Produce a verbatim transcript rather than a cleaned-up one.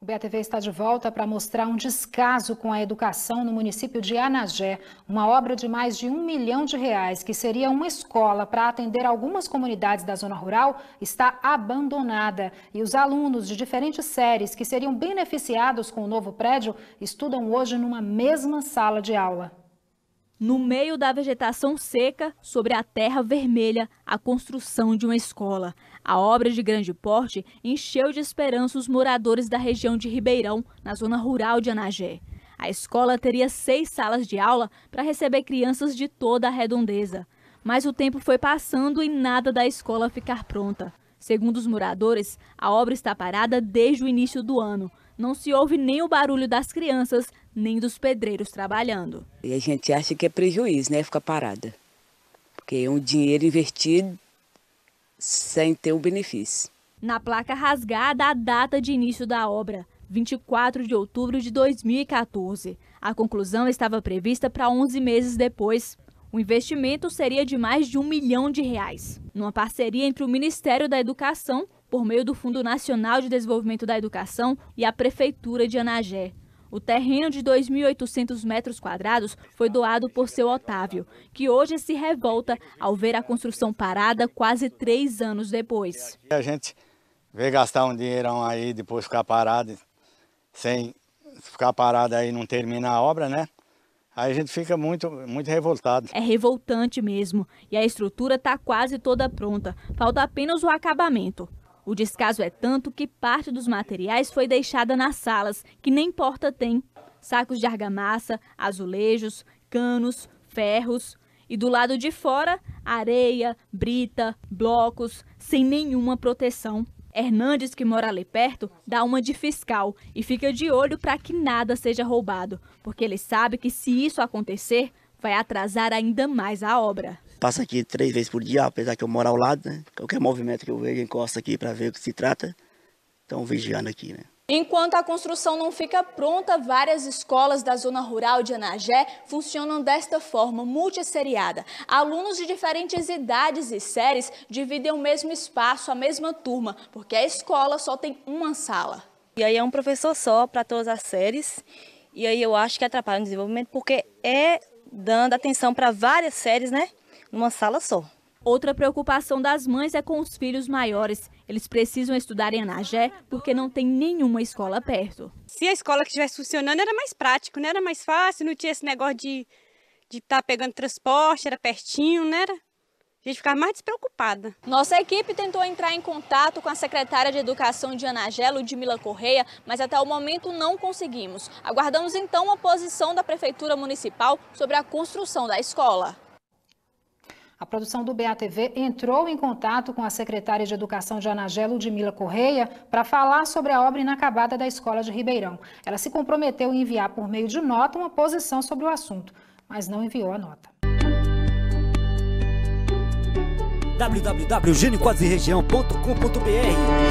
O B A T V está de volta para mostrar um descaso com a educação no município de Anagé. Uma obra de mais de um milhão de reais, que seria uma escola para atender algumas comunidades da zona rural, está abandonada. E os alunos de diferentes séries que seriam beneficiados com o novo prédio estudam hoje numa mesma sala de aula. No meio da vegetação seca, sobre a terra vermelha, a construção de uma escola. A obra de grande porte encheu de esperança os moradores da região de Ribeirão, na zona rural de Anagé. A escola teria seis salas de aula para receber crianças de toda a redondeza. Mas o tempo foi passando e nada da escola ficar pronta. Segundo os moradores, a obra está parada desde o início do ano. Não se ouve nem o barulho das crianças, nem dos pedreiros trabalhando. E a gente acha que é prejuízo, né? Ficar parada. Porque é um dinheiro investido sem ter o benefício. Na placa rasgada, a data de início da obra, vinte e quatro de outubro de dois mil e quatorze. A conclusão estava prevista para onze meses depois. O investimento seria de mais de um milhão de reais, numa parceria entre o Ministério da Educação, por meio do Fundo Nacional de Desenvolvimento da Educação, e a Prefeitura de Anagé. O terreno de dois mil e oitocentos metros quadrados foi doado por seu Otávio, que hoje se revolta ao ver a construção parada quase três anos depois. A gente vê gastar um dinheirão aí, depois ficar parado, sem ficar parado aí, não terminar a obra, né? Aí a gente fica muito, muito revoltado. É revoltante mesmo, e a estrutura está quase toda pronta, falta apenas o acabamento. O descaso é tanto que parte dos materiais foi deixada nas salas, que nem porta tem. Sacos de argamassa, azulejos, canos, ferros. E do lado de fora, areia, brita, blocos, sem nenhuma proteção. Hernandes, que mora ali perto, dá uma de fiscal e fica de olho para que nada seja roubado, porque ele sabe que se isso acontecer, vai atrasar ainda mais a obra. Passa aqui três vezes por dia, apesar que eu moro ao lado, né? Qualquer movimento que eu vejo, encosta aqui para ver o que se trata. Estão vigiando aqui, né? Enquanto a construção não fica pronta, várias escolas da zona rural de Anagé funcionam desta forma, multisseriada. Alunos de diferentes idades e séries dividem o mesmo espaço, a mesma turma, porque a escola só tem uma sala. E aí é um professor só para todas as séries, e aí eu acho que atrapalha o desenvolvimento, porque é dando atenção para várias séries, né? Numa sala só. Outra preocupação das mães é com os filhos maiores. Eles precisam estudar em Anagé porque não tem nenhuma escola perto. Se a escola que estivesse funcionando era mais prático, né? Era mais fácil, não tinha esse negócio de estar pegando transporte, era pertinho, né? Era... A gente ficava mais despreocupada. Nossa equipe tentou entrar em contato com a secretária de Educação de Anagé, Ludmila Correia, mas até o momento não conseguimos. Aguardamos então uma posição da Prefeitura Municipal sobre a construção da escola. A produção do B A T V entrou em contato com a secretária de Educação de Anagé, Ludmila Correia, para falar sobre a obra inacabada da escola de Ribeirão. Ela se comprometeu em enviar por meio de nota uma posição sobre o assunto, mas não enviou a nota. w w w ponto gene quase região ponto com ponto br